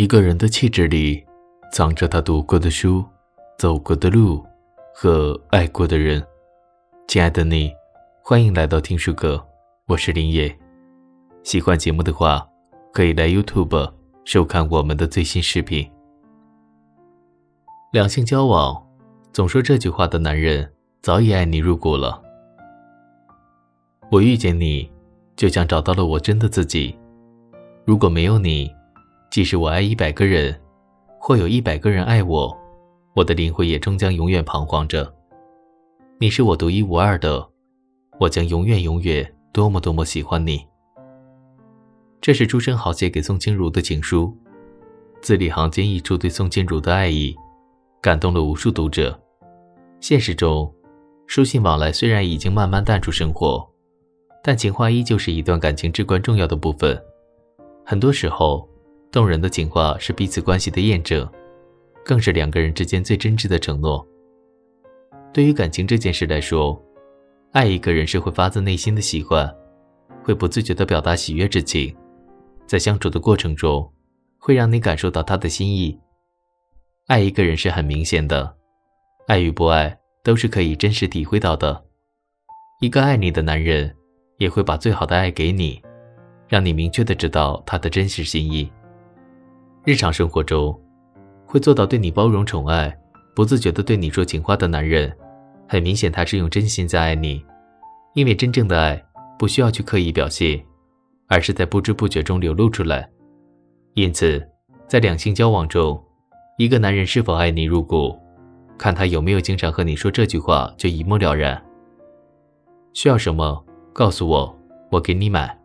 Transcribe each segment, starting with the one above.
一个人的气质里，藏着他读过的书、走过的路和爱过的人。亲爱的你，欢迎来到听书阁，我是林野。喜欢节目的话，可以来 YouTube 收看我们的最新视频。两性交往，总说这句话的男人早已爱你入骨了。我遇见你，就像找到了我真的自己。如果没有你，即使我爱100个人，或有100个人爱我，我的灵魂也终将永远彷徨着。你是我独一无二的，我将永远多么喜欢你。这是朱生豪写给宋清如的情书，字里行间溢出对宋清如的爱意，感动了无数读者。现实中，书信往来虽然已经慢慢淡出生活，但情话依旧是一段感情至关重要的部分。很多时候，动人的情话是彼此关系的验证，更是两个人之间最真挚的承诺。对于感情这件事来说，爱一个人是会发自内心的喜欢，会不自觉地表达喜悦之情，在相处的过程中，会让你感受到他的心意。爱一个人是很明显的，爱与不爱都是可以真实体会到的。一个爱你的男人，也会把最好的爱给你，让你明确地知道他的真实心意。日常生活中，会做到对你包容宠爱，不自觉地对你说情话的男人，很明显他是用真心在爱你。因为真正的爱不需要去刻意表现，而是在不知不觉中流露出来。因此，在两性交往中，一个男人是否爱你入骨，看他有没有经常和你说这句话就一目了然。需要什么告诉我，我给你买。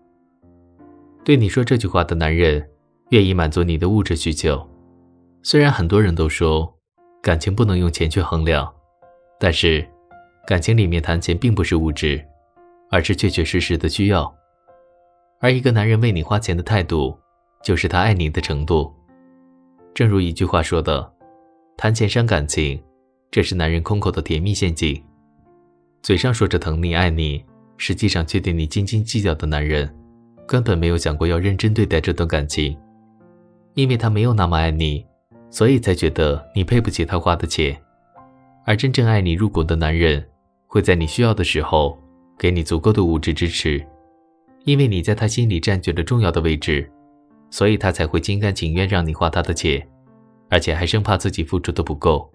对你说这句话的男人，愿意满足你的物质需求。虽然很多人都说感情不能用钱去衡量，但是感情里面谈钱并不是物质，而是确确实实的需要。而一个男人为你花钱的态度，就是他爱你的程度。正如一句话说的，谈钱伤感情，这是男人空口的甜蜜陷阱。嘴上说着疼你爱你，实际上却对你斤斤计较的男人，根本没有想过要认真对待这段感情。因为他没有那么爱你，所以才觉得你配不起他花的钱。而真正爱你入骨的男人，会在你需要的时候给你足够的物质支持。因为你在他心里占据了重要的位置，所以他才会心甘情愿让你花他的钱，而且还生怕自己付出的不够。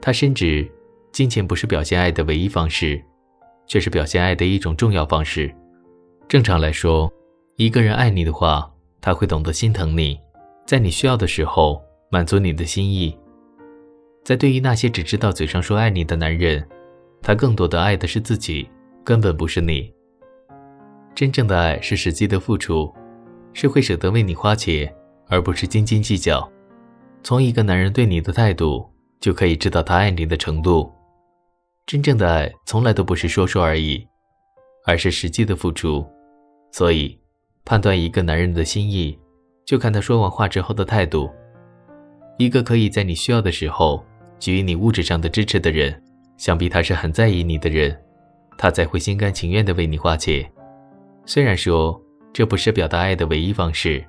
他深知金钱不是表现爱的唯一方式，却是表现爱的一种重要方式。正常来说，一个人爱你的话，他会懂得心疼你，在你需要的时候满足你的心意。在对于那些只知道嘴上说爱你的男人，他更多的爱的是自己，根本不是你。真正的爱是实际的付出，是会舍得为你花钱，而不是斤斤计较。从一个男人对你的态度，就可以知道他爱你的程度。真正的爱从来都不是说说而已，而是实际的付出。所以判断一个男人的心意，就看他说完话之后的态度。一个可以在你需要的时候给予你物质上的支持的人，想必他是很在意你的人，他才会心甘情愿地为你花钱。虽然说这不是表达爱的唯一方式，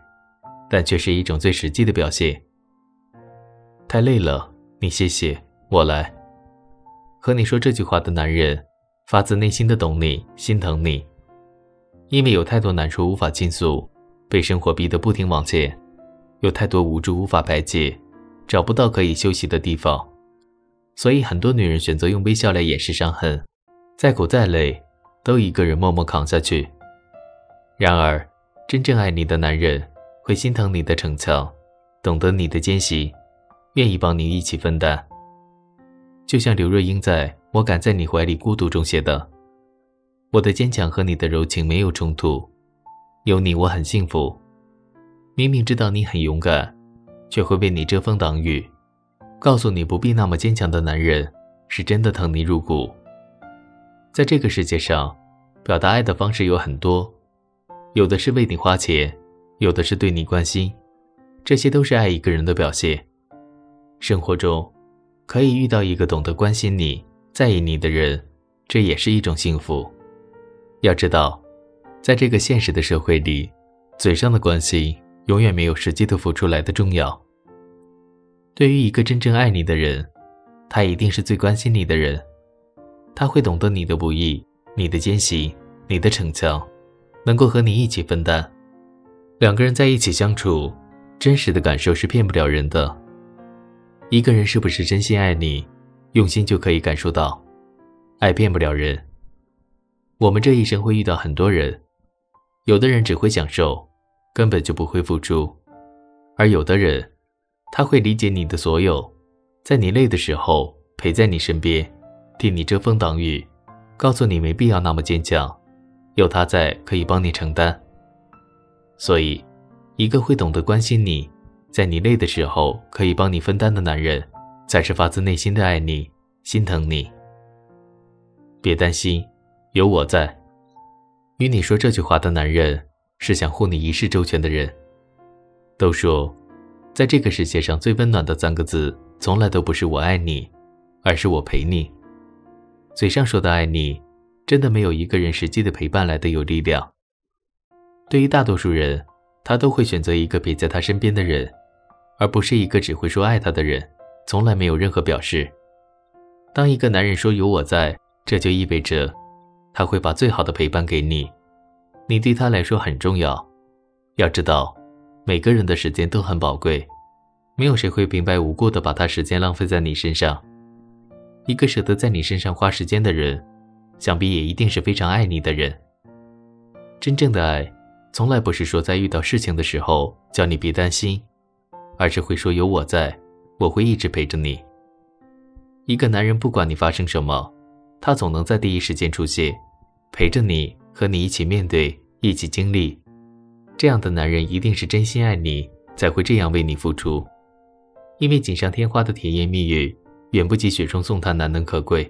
但却是一种最实际的表现。太累了，你歇歇，我来。和你说这句话的男人，发自内心的懂你，心疼你。因为有太多难处无法倾诉，被生活逼得不停往前，有太多无助无法排解，找不到可以休息的地方，所以很多女人选择用微笑来掩饰伤痕，再苦再累都一个人默默扛下去。然而真正爱你的男人，会心疼你的逞强，懂得你的艰辛，愿意帮你一起分担。就像刘若英在《我敢在你怀里孤独》中写的，我的坚强和你的柔情没有冲突，有你我很幸福。明明知道你很勇敢，却会为你遮风挡雨，告诉你不必那么坚强的男人，是真的疼你入骨。在这个世界上，表达爱的方式有很多，有的是为你花钱，有的是对你关心，这些都是爱一个人的表现。生活中可以遇到一个懂得关心你、在意你的人，这也是一种幸福。要知道，在这个现实的社会里，嘴上的关心永远没有实际的付出来的重要。对于一个真正爱你的人，他一定是最关心你的人，他会懂得你的不易，你的艰辛，你的逞强，能够和你一起分担。两个人在一起相处，真实的感受是骗不了人的。一个人是不是真心爱你，用心就可以感受到，爱骗不了人。我们这一生会遇到很多人，有的人只会享受，根本就不会付出，而有的人他会理解你的所有，在你累的时候陪在你身边，替你遮风挡雨，告诉你没必要那么坚强，有他在可以帮你承担。所以一个会懂得关心你，在你累的时候可以帮你分担的男人，才是发自内心的爱你，心疼你。别担心，有我在。与你说这句话的男人，是想护你一世周全的人。都说在这个世界上最温暖的3个字，从来都不是我爱你，而是我陪你。嘴上说的爱你，真的没有一个人实际的陪伴来的有力量。对于大多数人，他都会选择一个陪在他身边的人，而不是一个只会说爱他的人，从来没有任何表示。当一个男人说有我在，这就意味着他会把最好的陪伴给你，你对他来说很重要。要知道，每个人的时间都很宝贵，没有谁会平白无故地把他时间浪费在你身上。一个舍得在你身上花时间的人，想必也一定是非常爱你的人。真正的爱，从来不是说在遇到事情的时候叫你别担心，而是会说有我在，我会一直陪着你。一个男人不管你发生什么，他总能在第一时间出现，陪着你，和你一起面对，一起经历。这样的男人一定是真心爱你，才会这样为你付出。因为锦上添花的甜言蜜语，远不及雪中送炭难能可贵。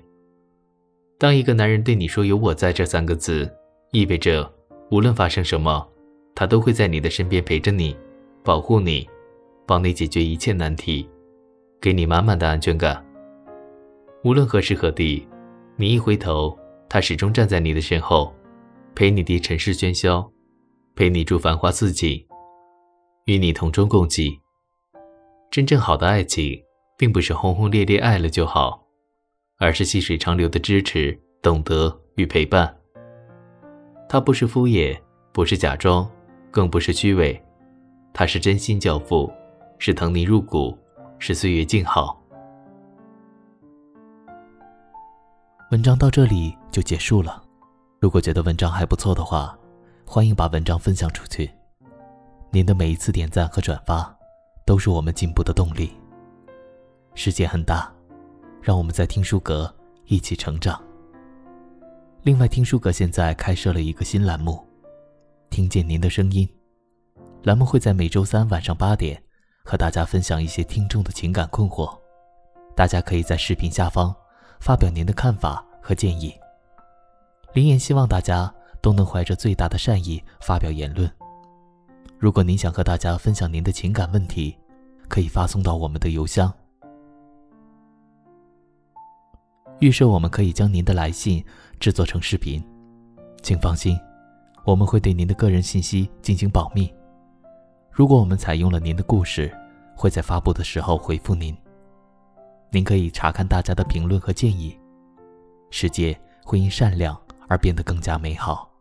当一个男人对你说有我在这3个字，意味着无论发生什么，他都会在你的身边陪着你，保护你，帮你解决一切难题，给你满满的安全感。无论何时何地，你一回头，他始终站在你的身后，陪你抵尘世喧嚣，陪你住繁华似锦，与你同舟共济。真正好的爱情，并不是轰轰烈烈爱了就好，而是细水长流的支持、懂得与陪伴。它不是敷衍，不是假装，更不是虚伪，它是真心交付，是疼你入骨，是岁月静好。文章到这里就结束了。如果觉得文章还不错的话，欢迎把文章分享出去。您的每一次点赞和转发，都是我们进步的动力。世界很大，让我们在听书阁一起成长。另外，听书阁现在开设了一个新栏目，听见您的声音。栏目会在每周三晚上8点和大家分享一些听众的情感困惑，大家可以在视频下方发表您的看法和建议。林岩希望大家都能怀着最大的善意发表言论。如果您想和大家分享您的情感问题，可以发送到我们的邮箱。预设我们可以将您的来信制作成视频，请放心，我们会对您的个人信息进行保密。如果我们采用了您的故事，会在发布的时候回复您。您可以查看大家的评论和建议。世界会因善良而变得更加美好。